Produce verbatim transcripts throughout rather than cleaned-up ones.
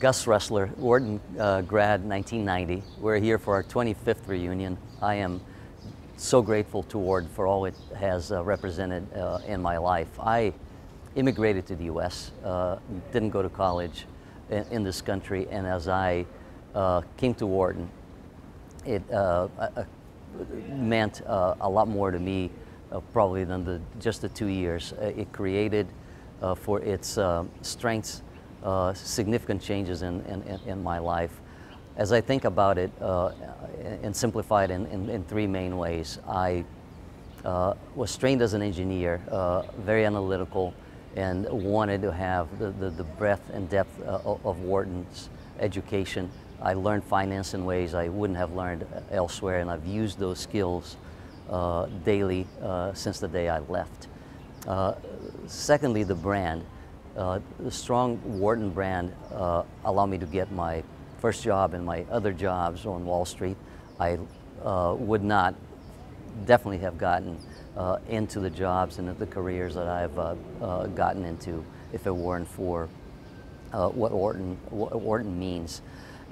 Gus Ressler, Wharton uh, grad, nineteen ninety. We're here for our twenty-fifth reunion. I am so grateful to Wharton for all it has uh, represented uh, in my life. I immigrated to the U S, uh, didn't go to college in, in this country, and as I uh, came to Wharton, it uh, uh, meant uh, a lot more to me uh, probably than the, just the two years. Uh, it created uh, for its uh, strengths Uh, significant changes in, in, in my life. As I think about it uh, and simplify it in, in, in three main ways, I uh, was trained as an engineer, uh, very analytical, and wanted to have the, the, the breadth and depth uh, of Wharton's education. I learned finance in ways I wouldn't have learned elsewhere, and I've used those skills uh, daily uh, since the day I left. Uh, secondly, the brand. Uh, the strong Wharton brand uh, allowed me to get my first job and my other jobs on Wall Street. I uh, would not definitely have gotten uh, into the jobs and the careers that I've uh, uh, gotten into if it weren't for uh, what Wharton, what Wharton means.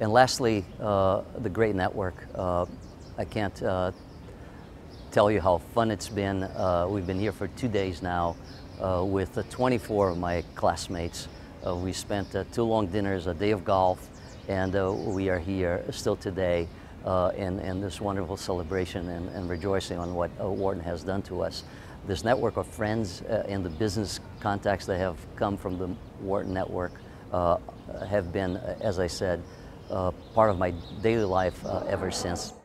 And lastly, uh, the great network. Uh, I can't uh, tell you how fun it's been. Uh, we've been here for two days now. Uh, with uh, twenty-four of my classmates. Uh, we spent uh, two long dinners, a day of golf, and uh, we are here still today uh, in, in this wonderful celebration and, and rejoicing on what uh, Wharton has done to us. This network of friends uh, and the business contacts that have come from the Wharton network uh, have been, as I said, uh, part of my daily life uh, ever since.